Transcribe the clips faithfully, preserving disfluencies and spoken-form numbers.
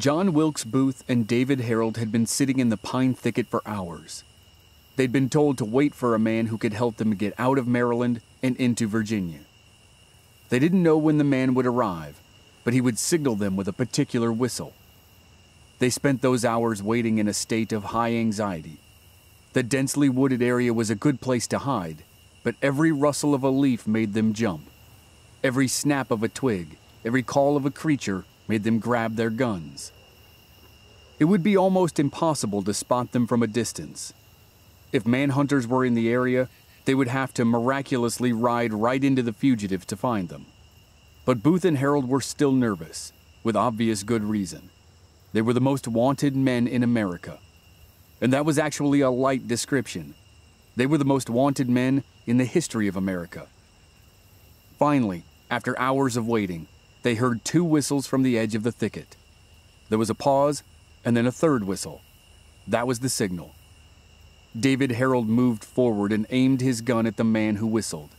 John Wilkes Booth and David Herold had been sitting in the pine thicket for hours. They'd been told to wait for a man who could help them get out of Maryland and into Virginia. They didn't know when the man would arrive, but he would signal them with a particular whistle. They spent those hours waiting in a state of high anxiety. The densely wooded area was a good place to hide, but every rustle of a leaf made them jump. Every snap of a twig, every call of a creature made them grab their guns. It would be almost impossible to spot them from a distance. If manhunters were in the area, they would have to miraculously ride right into the fugitive to find them. But Booth and Herold were still nervous, with obvious good reason. They were the most wanted men in America. And that was actually a light description. They were the most wanted men in the history of America. Finally, after hours of waiting, they heard two whistles from the edge of the thicket. There was a pause, and then a third whistle. That was the signal. David Herold moved forward and aimed his gun at the man who whistled.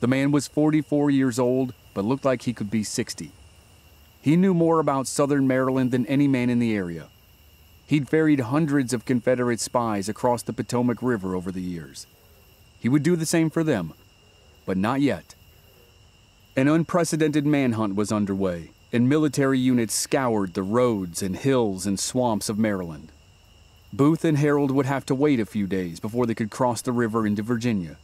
The man was forty-four years old, but looked like he could be sixty. He knew more about southern Maryland than any man in the area. He'd ferried hundreds of Confederate spies across the Potomac River over the years. He would do the same for them, but not yet. An unprecedented manhunt was underway, and military units scoured the roads and hills and swamps of Maryland. Booth and Herold would have to wait a few days before they could cross the river into Virginia.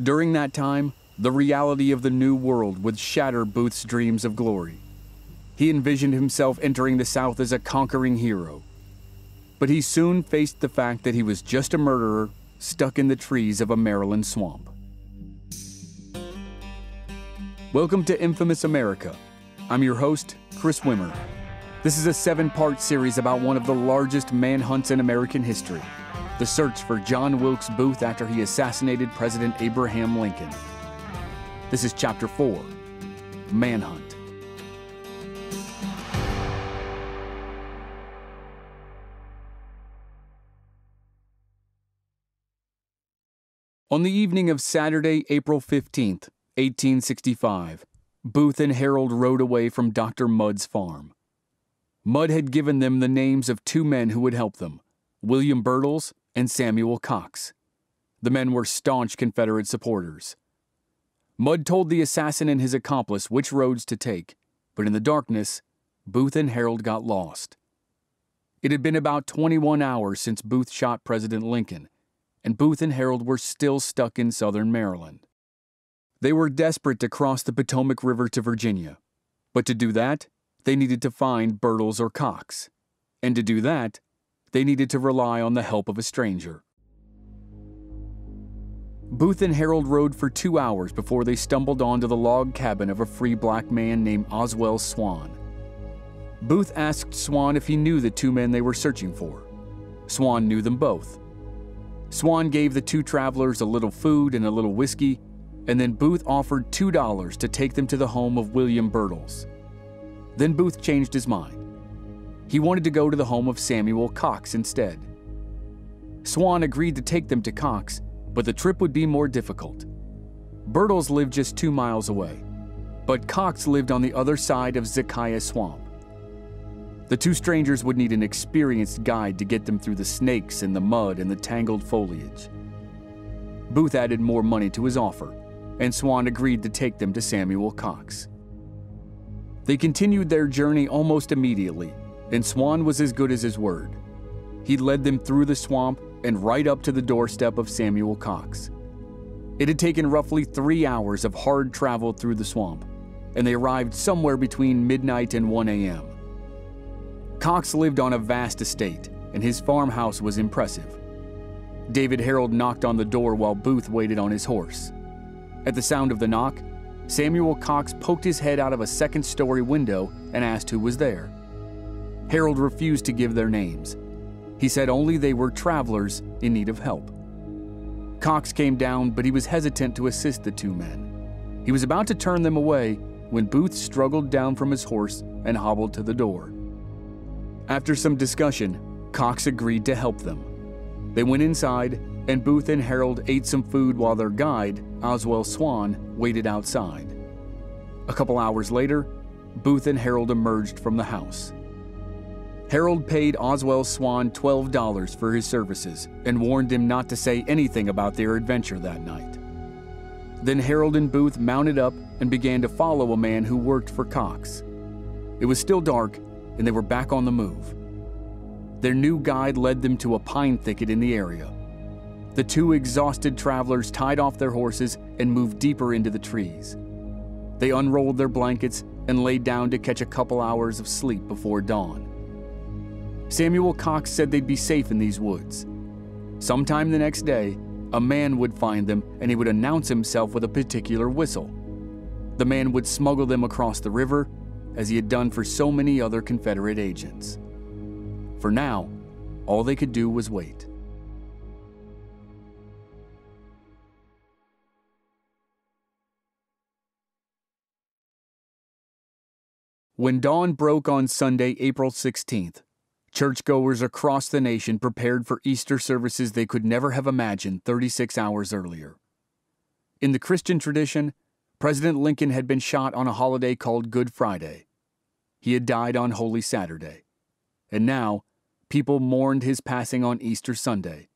During that time, the reality of the New World would shatter Booth's dreams of glory. He envisioned himself entering the South as a conquering hero. But he soon faced the fact that he was just a murderer stuck in the trees of a Maryland swamp. Welcome to Infamous America. I'm your host, Chris Wimmer. This is a seven-part series about one of the largest manhunts in American history, the search for John Wilkes Booth after he assassinated President Abraham Lincoln. This is Chapter four, Manhunt. On the evening of Saturday, April fifteenth, eighteen sixty-five, Booth and Herold rode away from Doctor Mudd's farm. Mudd had given them the names of two men who would help them, William Burtles and Samuel Cox. The men were staunch Confederate supporters. Mudd told the assassin and his accomplice which roads to take, but in the darkness, Booth and Herold got lost. It had been about twenty-one hours since Booth shot President Lincoln, and Booth and Herold were still stuck in southern Maryland. They were desperate to cross the Potomac River to Virginia, but to do that, they needed to find Burtles or Cox, and to do that, they needed to rely on the help of a stranger. Booth and Herold rode for two hours before they stumbled onto the log cabin of a free black man named Oswell Swan. Booth asked Swan if he knew the two men they were searching for. Swan knew them both. Swan gave the two travelers a little food and a little whiskey, and then Booth offered two dollars to take them to the home of William Burtles. Then Booth changed his mind. He wanted to go to the home of Samuel Cox instead. Swan agreed to take them to Cox, but the trip would be more difficult. Burtles lived just two miles away, but Cox lived on the other side of Zacchaeus Swamp. The two strangers would need an experienced guide to get them through the snakes and the mud and the tangled foliage. Booth added more money to his offer, and Swan agreed to take them to Samuel Cox. They continued their journey almost immediately, and Swan was as good as his word. He led them through the swamp and right up to the doorstep of Samuel Cox. It had taken roughly three hours of hard travel through the swamp, and they arrived somewhere between midnight and one A M Cox lived on a vast estate, and his farmhouse was impressive. David Herold knocked on the door while Booth waited on his horse. At the sound of the knock, Samuel Cox poked his head out of a second-story window and asked who was there. Herold refused to give their names. He said only they were travelers in need of help. Cox came down, but he was hesitant to assist the two men. He was about to turn them away when Booth struggled down from his horse and hobbled to the door. After some discussion, Cox agreed to help them. They went inside, and Booth and Herold ate some food while their guide, Oswell Swan, waited outside. A couple hours later, Booth and Herold emerged from the house. Herold paid Oswell Swan twelve dollars for his services and warned him not to say anything about their adventure that night. Then Herold and Booth mounted up and began to follow a man who worked for Cox. It was still dark, and they were back on the move. Their new guide led them to a pine thicket in the area. The two exhausted travelers tied off their horses and moved deeper into the trees. They unrolled their blankets and lay down to catch a couple hours of sleep before dawn. Samuel Cox said they'd be safe in these woods. Sometime the next day, a man would find them and he would announce himself with a particular whistle. The man would smuggle them across the river, as he had done for so many other Confederate agents. For now, all they could do was wait. When dawn broke on Sunday, April sixteenth, churchgoers across the nation prepared for Easter services they could never have imagined thirty-six hours earlier. In the Christian tradition, President Lincoln had been shot on a holiday called Good Friday. He had died on Holy Saturday. And now, people mourned his passing on Easter Sunday,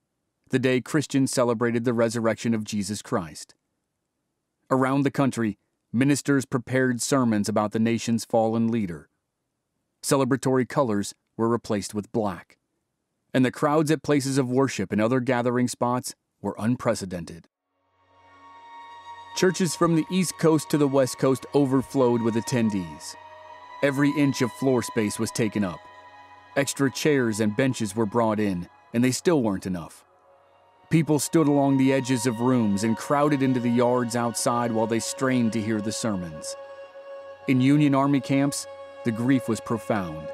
the day Christians celebrated the resurrection of Jesus Christ. Around the country, ministers prepared sermons about the nation's fallen leader. Celebratory colors were replaced with black, and the crowds at places of worship and other gathering spots were unprecedented. Churches from the East Coast to the West Coast overflowed with attendees. Every inch of floor space was taken up. Extra chairs and benches were brought in, and they still weren't enough. People stood along the edges of rooms and crowded into the yards outside while they strained to hear the sermons. In Union Army camps, the grief was profound.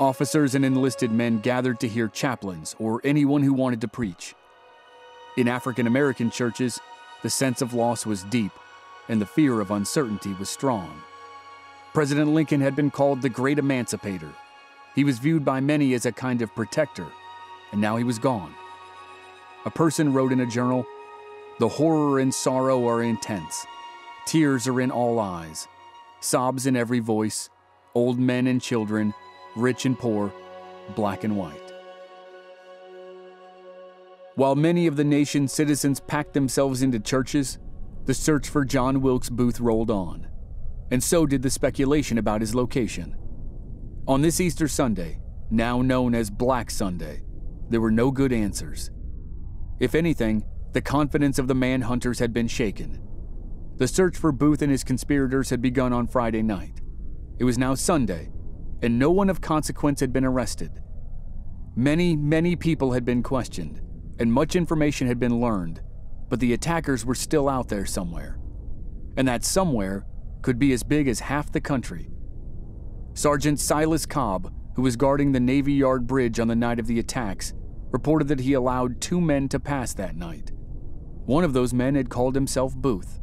Officers and enlisted men gathered to hear chaplains or anyone who wanted to preach. In African American churches, the sense of loss was deep, and the fear of uncertainty was strong. President Lincoln had been called the Great Emancipator. He was viewed by many as a kind of protector, and now he was gone. A person wrote in a journal, "The horror and sorrow are intense. Tears are in all eyes, sobs in every voice, old men and children, rich and poor, black and white." While many of the nation's citizens packed themselves into churches, the search for John Wilkes Booth rolled on, and so did the speculation about his location. On this Easter Sunday, now known as Black Sunday, there were no good answers. If anything, the confidence of the manhunters had been shaken. The search for Booth and his conspirators had begun on Friday night. It was now Sunday, and no one of consequence had been arrested. Many, many people had been questioned, and much information had been learned, but the attackers were still out there somewhere. And that somewhere could be as big as half the country. Sergeant Silas Cobb, who was guarding the Navy Yard Bridge on the night of the attacks, reported that he allowed two men to pass that night. One of those men had called himself Booth.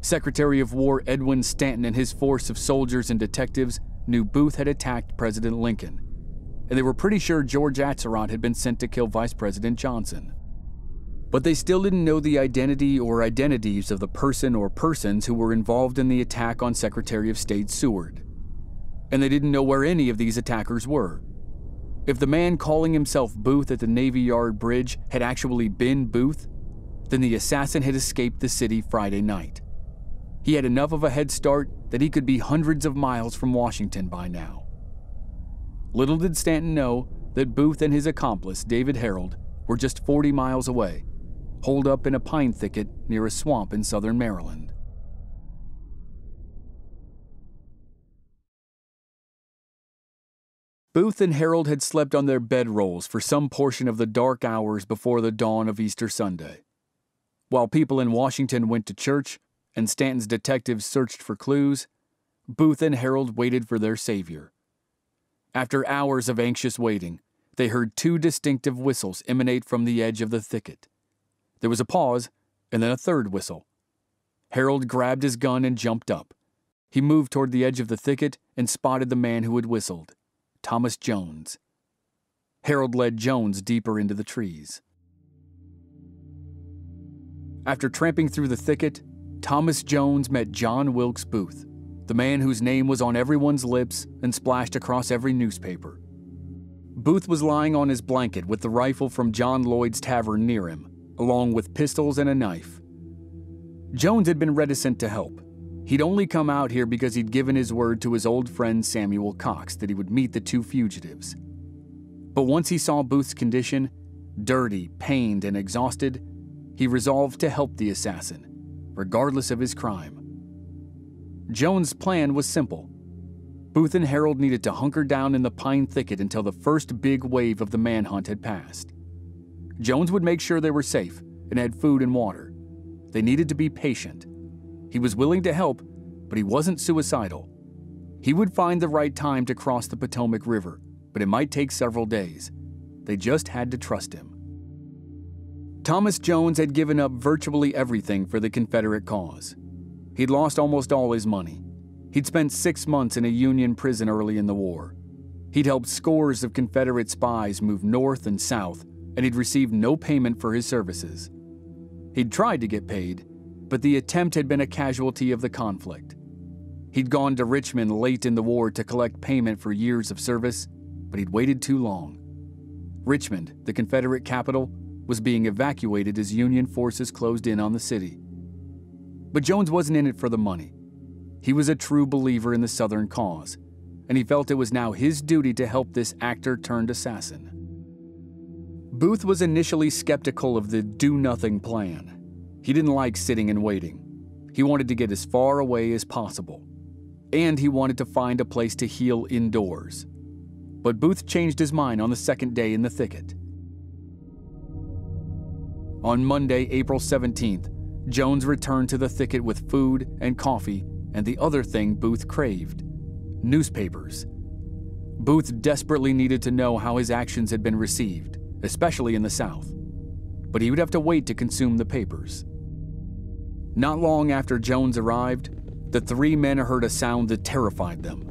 Secretary of War Edwin Stanton and his force of soldiers and detectives knew Booth had attacked President Lincoln, and they were pretty sure George Atzerodt had been sent to kill Vice President Johnson. But they still didn't know the identity or identities of the person or persons who were involved in the attack on Secretary of State Seward. And they didn't know where any of these attackers were. If the man calling himself Booth at the Navy Yard Bridge had actually been Booth, then the assassin had escaped the city Friday night. He had enough of a head start that he could be hundreds of miles from Washington by now. Little did Stanton know that Booth and his accomplice, David Herold, were just forty miles away, holed up in a pine thicket near a swamp in southern Maryland. Booth and Herold had slept on their bedrolls for some portion of the dark hours before the dawn of Easter Sunday. While people in Washington went to church and Stanton's detectives searched for clues, Booth and Herold waited for their savior. After hours of anxious waiting, they heard two distinctive whistles emanate from the edge of the thicket. There was a pause, and then a third whistle. Herold grabbed his gun and jumped up. He moved toward the edge of the thicket and spotted the man who had whistled, Thomas Jones. Herold led Jones deeper into the trees. After tramping through the thicket, Thomas Jones met John Wilkes Booth, the man whose name was on everyone's lips and splashed across every newspaper. Booth was lying on his blanket with the rifle from John Lloyd's Tavern near him, along with pistols and a knife. Jones had been reticent to help. He'd only come out here because he'd given his word to his old friend Samuel Cox that he would meet the two fugitives. But once he saw Booth's condition, dirty, pained, and exhausted, he resolved to help the assassin, regardless of his crime. Jones' plan was simple. Booth and Herold needed to hunker down in the pine thicket until the first big wave of the manhunt had passed. Jones would make sure they were safe and had food and water. They needed to be patient. He was willing to help, but he wasn't suicidal. He would find the right time to cross the Potomac River, but it might take several days. They just had to trust him. Thomas Jones had given up virtually everything for the Confederate cause. He'd lost almost all his money. He'd spent six months in a Union prison early in the war. He'd helped scores of Confederate spies move north and south, and he'd received no payment for his services. He'd tried to get paid, but the attempt had been a casualty of the conflict. He'd gone to Richmond late in the war to collect payment for years of service, but he'd waited too long. Richmond, the Confederate capital, was being evacuated as Union forces closed in on the city. But Jones wasn't in it for the money. He was a true believer in the Southern cause, and he felt it was now his duty to help this actor-turned-assassin. Booth was initially skeptical of the do-nothing plan. He didn't like sitting and waiting. He wanted to get as far away as possible, and he wanted to find a place to heal indoors. But Booth changed his mind on the second day in the thicket. On Monday, April seventeenth, Jones returned to the thicket with food and coffee and the other thing Booth craved, newspapers. Booth desperately needed to know how his actions had been received, especially in the South, but he would have to wait to consume the papers. Not long after Jones arrived, the three men heard a sound that terrified them,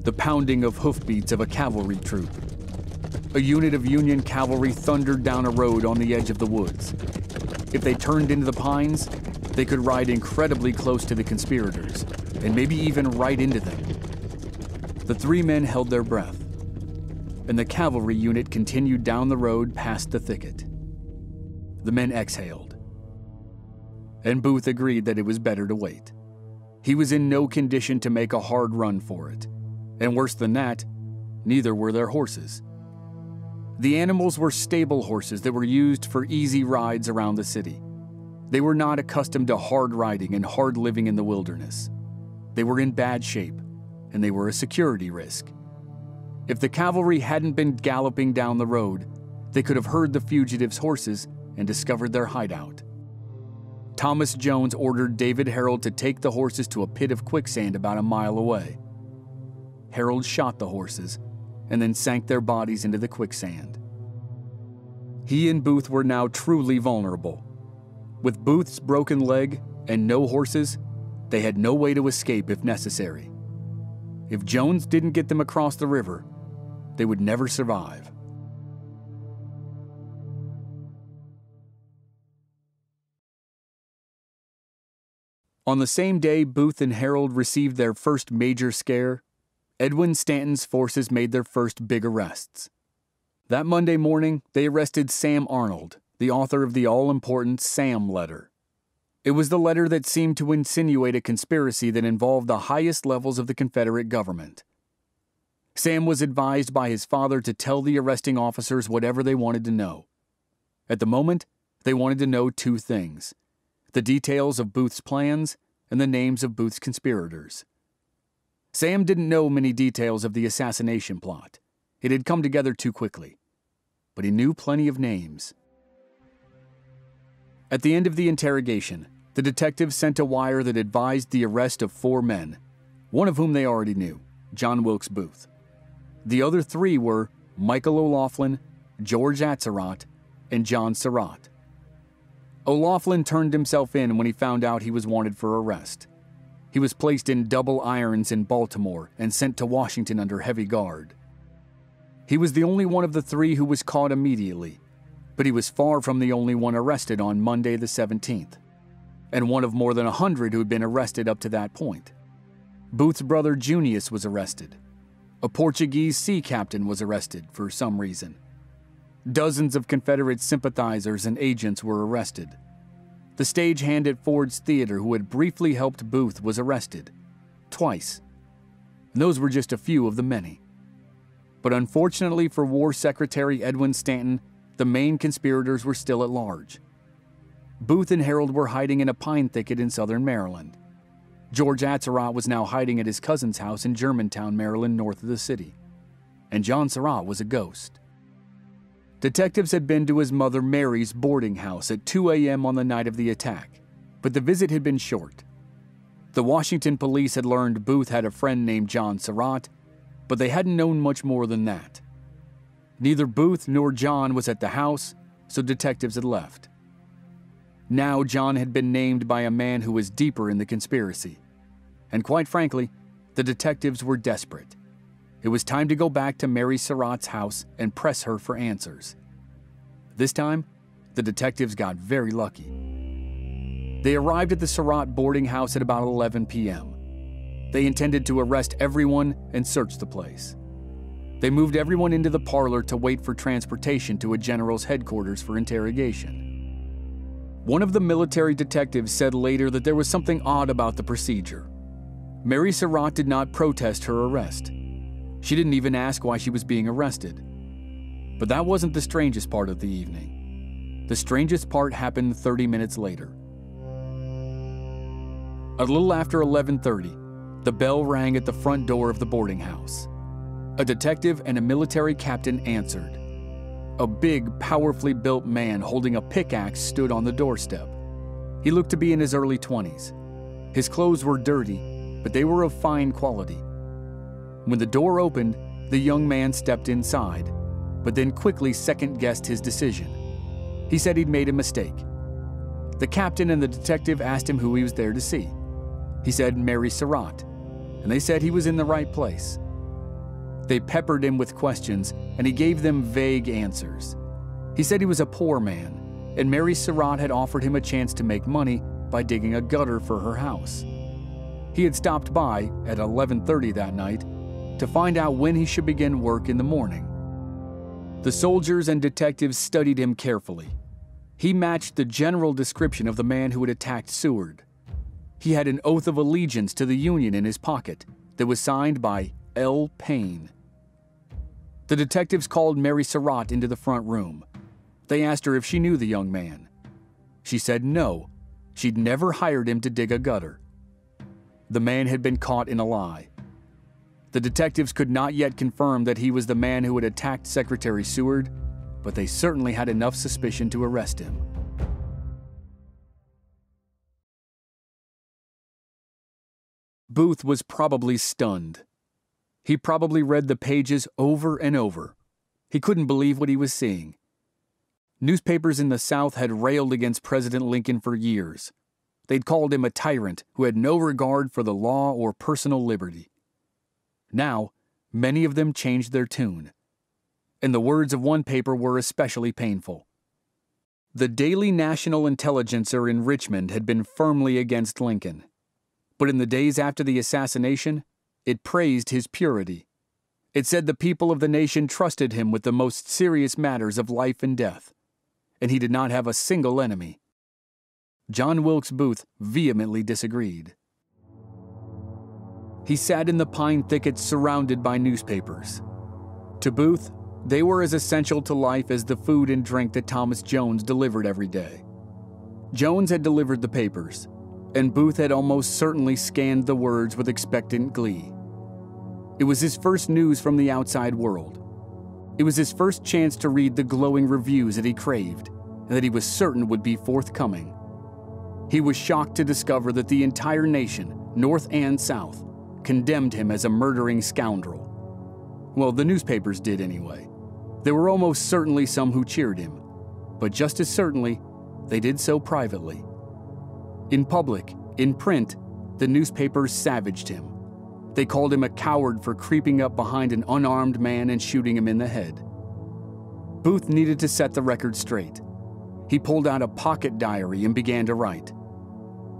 the pounding of hoofbeats of a cavalry troop. A unit of Union cavalry thundered down a road on the edge of the woods. If they turned into the pines, they could ride incredibly close to the conspirators, and maybe even right into them. The three men held their breath, and the cavalry unit continued down the road past the thicket. The men exhaled, and Booth agreed that it was better to wait. He was in no condition to make a hard run for it, and worse than that, neither were their horses. The animals were stable horses that were used for easy rides around the city. They were not accustomed to hard riding and hard living in the wilderness. They were in bad shape, and they were a security risk. If the cavalry hadn't been galloping down the road, they could have heard the fugitives' horses and discovered their hideout. Thomas Jones ordered David Herold to take the horses to a pit of quicksand about a mile away. Herold shot the horses and then sank their bodies into the quicksand. He and Booth were now truly vulnerable. With Booth's broken leg and no horses, they had no way to escape if necessary. If Jones didn't get them across the river, they would never survive. On the same day Booth and Herold received their first major scare, Edwin Stanton's forces made their first big arrests. That Monday morning, they arrested Sam Arnold, the author of the all-important Sam letter. It was the letter that seemed to insinuate a conspiracy that involved the highest levels of the Confederate government. Sam was advised by his father to tell the arresting officers whatever they wanted to know. At the moment, they wanted to know two things: the details of Booth's plans and the names of Booth's conspirators. Sam didn't know many details of the assassination plot. It had come together too quickly, but he knew plenty of names. At the end of the interrogation, the detective sent a wire that advised the arrest of four men, one of whom they already knew, John Wilkes Booth. The other three were Michael O'Laughlen, George Atzerodt, and John Surratt. O'Laughlen turned himself in when he found out he was wanted for arrest. He was placed in double irons in Baltimore and sent to Washington under heavy guard. He was the only one of the three who was caught immediately, but he was far from the only one arrested on Monday the seventeenth, and one of more than a hundred who had been arrested up to that point. Booth's brother Junius was arrested. a Portuguese sea captain was arrested for some reason. Dozens of Confederate sympathizers and agents were arrested. The stagehand at Ford's Theater who had briefly helped Booth was arrested, twice. And those were just a few of the many. But unfortunately for War Secretary Edwin Stanton, the main conspirators were still at large. Booth and Herold were hiding in a pine thicket in southern Maryland. George Atzerodt was now hiding at his cousin's house in Germantown, Maryland, north of the city. And John Surratt was a ghost. Detectives had been to his mother Mary's boarding house at two A M on the night of the attack, but the visit had been short. The Washington police had learned Booth had a friend named John Surratt, but they hadn't known much more than that. Neither Booth nor John was at the house, so detectives had left. Now John had been named by a man who was deeper in the conspiracy. And quite frankly, the detectives were desperate. It was time to go back to Mary Surratt's house and press her for answers. This time, the detectives got very lucky. They arrived at the Surratt boarding house at about eleven P M They intended to arrest everyone and search the place. They moved everyone into the parlor to wait for transportation to a general's headquarters for interrogation. One of the military detectives said later that there was something odd about the procedure. Mary Surratt did not protest her arrest. She didn't even ask why she was being arrested. But that wasn't the strangest part of the evening. The strangest part happened thirty minutes later. A little after eleven thirty, the bell rang at the front door of the boarding house. A detective and a military captain answered. A big, powerfully built man holding a pickaxe stood on the doorstep. He looked to be in his early twenties. His clothes were dirty, but they were of fine quality. When the door opened, the young man stepped inside, but then quickly second-guessed his decision. He said he'd made a mistake. The captain and the detective asked him who he was there to see. He said Mary Surratt, and they said he was in the right place. They peppered him with questions, and he gave them vague answers. He said he was a poor man, and Mary Surratt had offered him a chance to make money by digging a gutter for her house. He had stopped by at eleven thirty that night to find out when he should begin work in the morning. The soldiers and detectives studied him carefully. He matched the general description of the man who had attacked Seward. He had an oath of allegiance to the Union in his pocket that was signed by L. Payne. The detectives called Mary Surratt into the front room. They asked her if she knew the young man. She said no, she'd never hired him to dig a gutter. The man had been caught in a lie. The detectives could not yet confirm that he was the man who had attacked Secretary Seward, but they certainly had enough suspicion to arrest him. Booth was probably stunned. He probably read the pages over and over. He couldn't believe what he was seeing. Newspapers in the South had railed against President Lincoln for years. They'd called him a tyrant who had no regard for the law or personal liberty. Now, many of them changed their tune. And the words of one paper were especially painful. The Daily National Intelligencer in Richmond had been firmly against Lincoln. But in the days after the assassination, it praised his purity. It said the people of the nation trusted him with the most serious matters of life and death, and he did not have a single enemy. John Wilkes Booth vehemently disagreed. He sat in the pine thicket surrounded by newspapers. To Booth, they were as essential to life as the food and drink that Thomas Jones delivered every day. Jones had delivered the papers, and Booth had almost certainly scanned the words with expectant glee. It was his first news from the outside world. It was his first chance to read the glowing reviews that he craved and that he was certain would be forthcoming. He was shocked to discover that the entire nation, North and South, condemned him as a murdering scoundrel. Well, the newspapers did anyway. There were almost certainly some who cheered him, but just as certainly, they did so privately. In public, in print, the newspapers savaged him. They called him a coward for creeping up behind an unarmed man and shooting him in the head. Booth needed to set the record straight. He pulled out a pocket diary and began to write.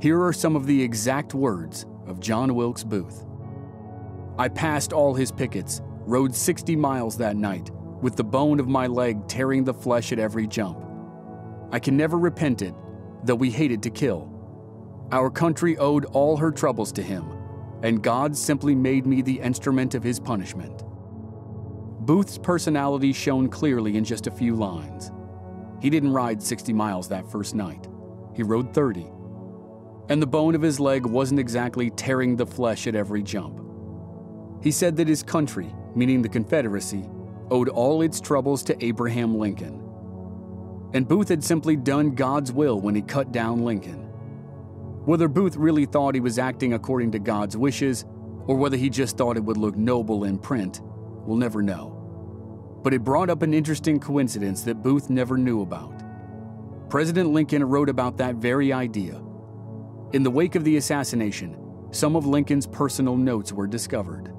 Here are some of the exact words of John Wilkes Booth. I passed all his pickets, rode sixty miles that night, with the bone of my leg tearing the flesh at every jump. I can never repent it, though we hated to kill. Our country owed all her troubles to him, and God simply made me the instrument of his punishment." Booth's personality shone clearly in just a few lines. He didn't ride sixty miles that first night. He rode thirty. And the bone of his leg wasn't exactly tearing the flesh at every jump. He said that his country, meaning the Confederacy, owed all its troubles to Abraham Lincoln. And Booth had simply done God's will when he cut down Lincoln. Whether Booth really thought he was acting according to God's wishes, or whether he just thought it would look noble in print, we'll never know. But it brought up an interesting coincidence that Booth never knew about. President Lincoln wrote about that very idea. In the wake of the assassination, some of Lincoln's personal notes were discovered.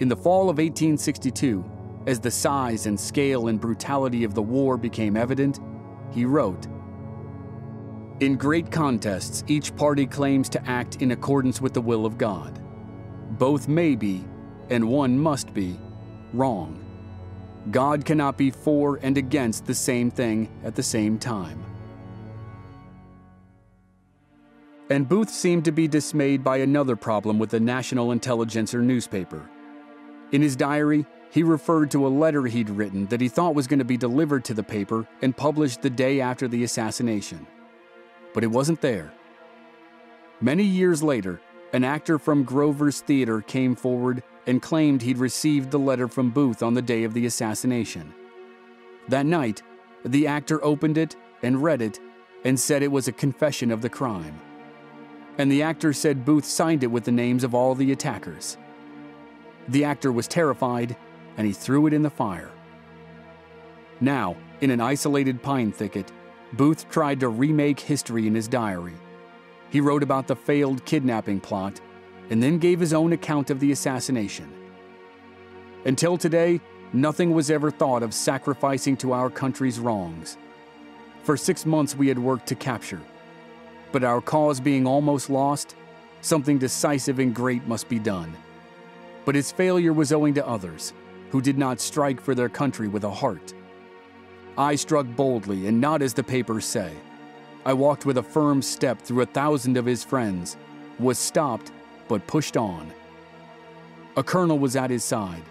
In the fall of eighteen sixty-two, as the size and scale and brutality of the war became evident, he wrote, "In great contests, each party claims to act in accordance with the will of God. Both may be, and one must be, wrong. God cannot be for and against the same thing at the same time." And Booth seemed to be dismayed by another problem with the National Intelligencer newspaper. In his diary, he referred to a letter he'd written that he thought was going to be delivered to the paper and published the day after the assassination. But it wasn't there. Many years later, an actor from Grover's Theater came forward and claimed he'd received the letter from Booth on the day of the assassination. That night, the actor opened it and read it and said it was a confession of the crime. And the actor said Booth signed it with the names of all the attackers. The actor was terrified, and he threw it in the fire. Now, in an isolated pine thicket, Booth tried to remake history in his diary. He wrote about the failed kidnapping plot and then gave his own account of the assassination. Until today, nothing was ever thought of sacrificing to our country's wrongs. For six months we had worked to capture, but our cause being almost lost, something decisive and great must be done. But its failure was owing to others, who did not strike for their country with a heart. I struck boldly, and not as the papers say. I walked with a firm step through a thousand of his friends, was stopped, but pushed on. A colonel was at his side.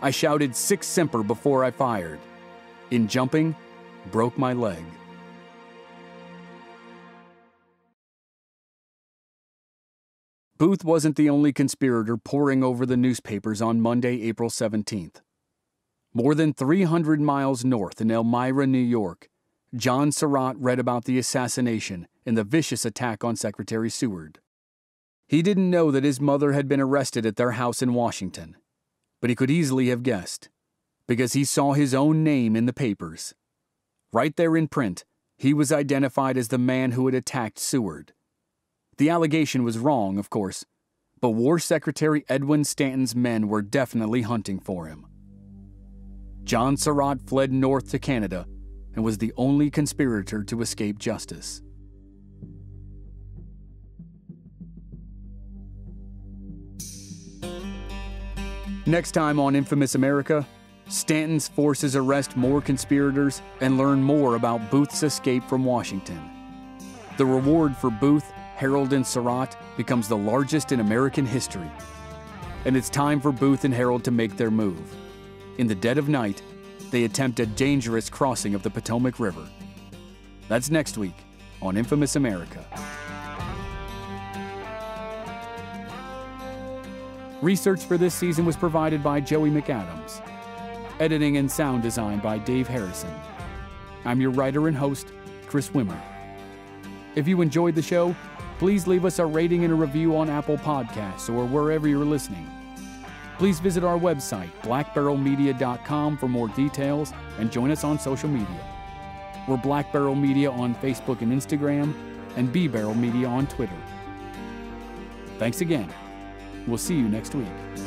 I shouted "Sic Semper" before I fired. In jumping, broke my leg. Booth wasn't the only conspirator poring over the newspapers on Monday, April seventeenth. More than three hundred miles north in Elmira, New York, John Surratt read about the assassination and the vicious attack on Secretary Seward. He didn't know that his mother had been arrested at their house in Washington, but he could easily have guessed, because he saw his own name in the papers. Right there in print, he was identified as the man who had attacked Seward. The allegation was wrong, of course, but War Secretary Edwin Stanton's men were definitely hunting for him. John Surratt fled north to Canada and was the only conspirator to escape justice. Next time on Infamous America, Stanton's forces arrest more conspirators and learn more about Booth's escape from Washington. The reward for Booth, Herold, and Surratt becomes the largest in American history. And it's time for Booth and Herold to make their move. In the dead of night, they attempt a dangerous crossing of the Potomac River. That's next week on Infamous America. Research for this season was provided by Joey McAdams. Editing and sound design by Dave Harrison. I'm your writer and host, Chris Wimmer. If you enjoyed the show, please leave us a rating and a review on Apple Podcasts or wherever you're listening. Please visit our website, black barrel media dot com, for more details and join us on social media. We're Black Barrel Media on Facebook and Instagram, and B Barrel Media on Twitter. Thanks again. We'll see you next week.